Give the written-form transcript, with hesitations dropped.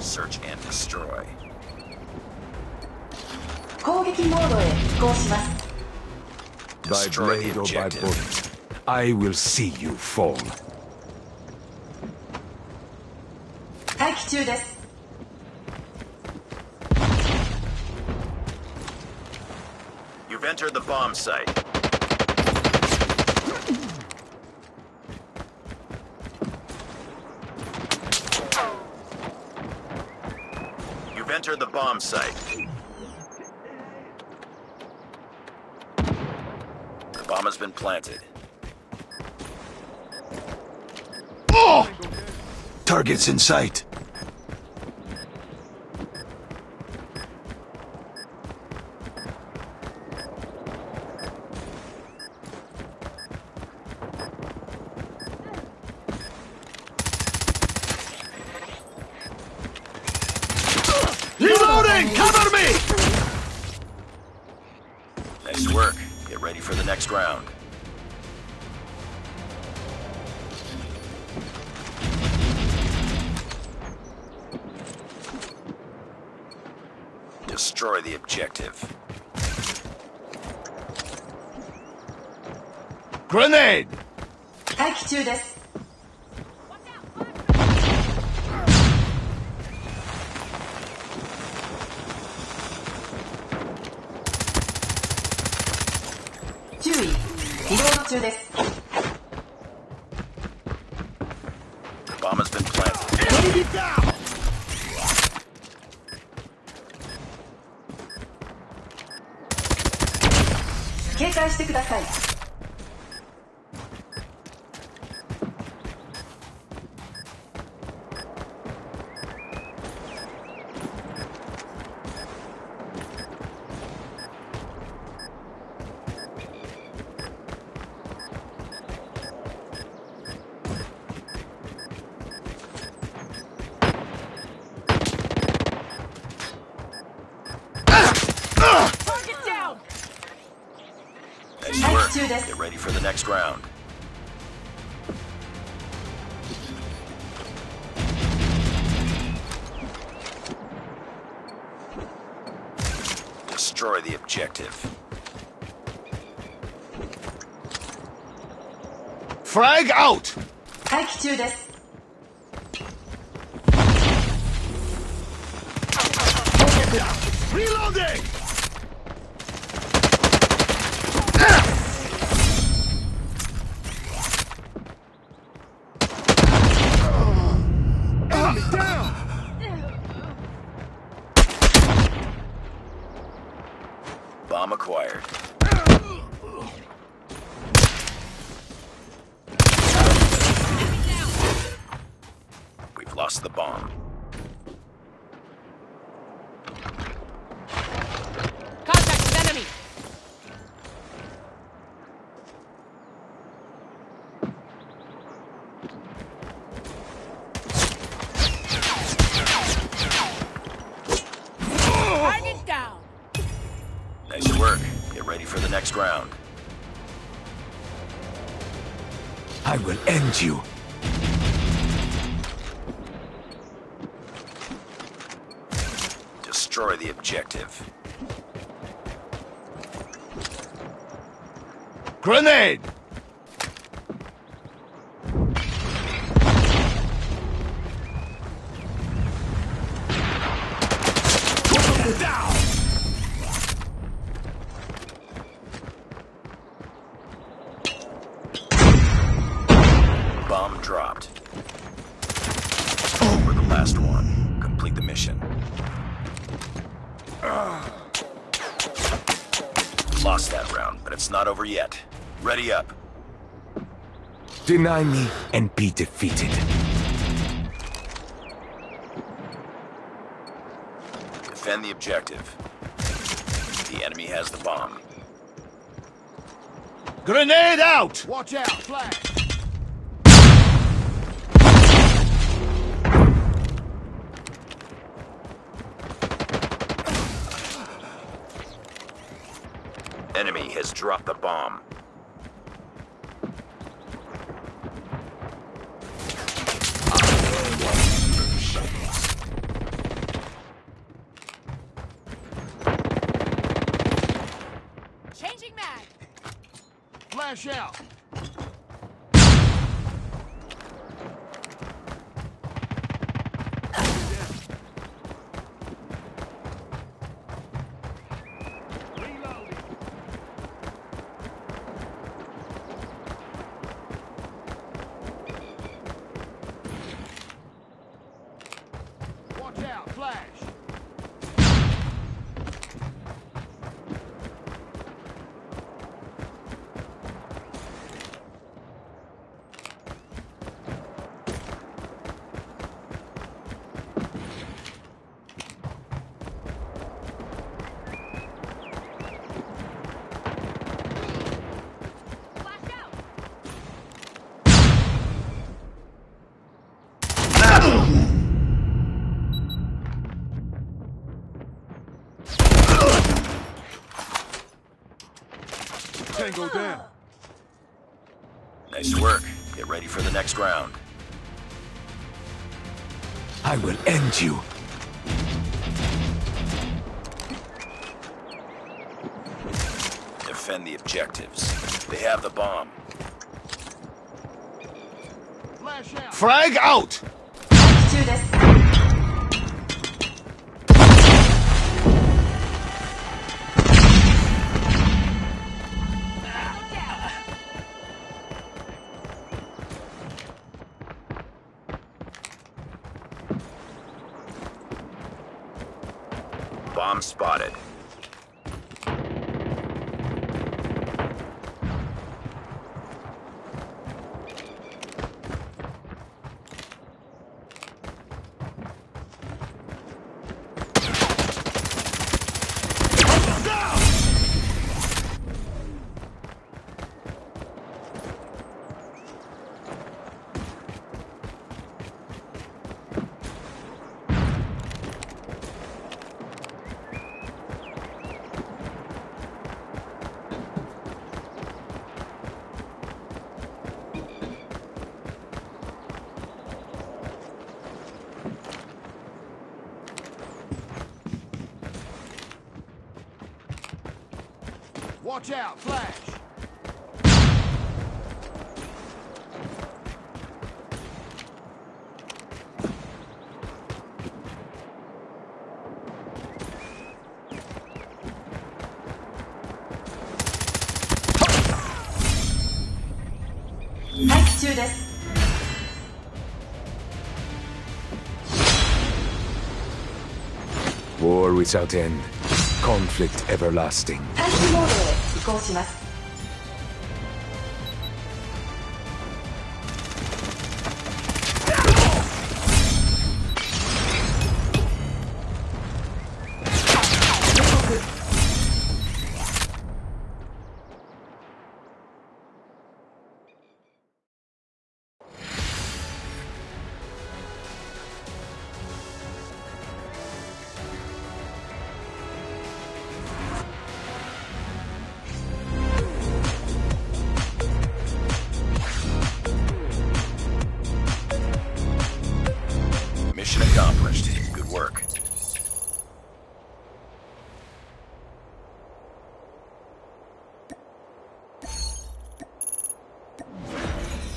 Search and destroy. 攻撃モードへ移行します。 By blade or by bullet, I will see you fall. 待機中です。 You've entered the bomb site. Enter the bomb site. The bomb has been planted. Oh! Targets in sight. Destroy the objective. Grenade! The bomb has been planted. Get ready for the next round. Destroy the objective. Frag out! Reloading! Bomb acquired. We've lost the bomb. Contact with enemy. Target down. Nice work. Get ready for the next round. I will end you. Destroy the objective. Grenade! Bomb dropped. We're the last one. Complete the mission. Lost that round, but it's not over yet. Ready up. Deny me and be defeated. Defend the objective. The enemy has the bomb. Grenade out! Watch out! Flash! Enemy has dropped the bomb. Changing mag. Flash out. Tango down. Nice work. Get ready for the next round. I will end you. Defend the objectives. They have the bomb. Flash out. Frag out. Let's do this. Bomb spotted. Watch out, flash! Let's do this. War without end. Conflict everlasting. 対比モードへ移行します。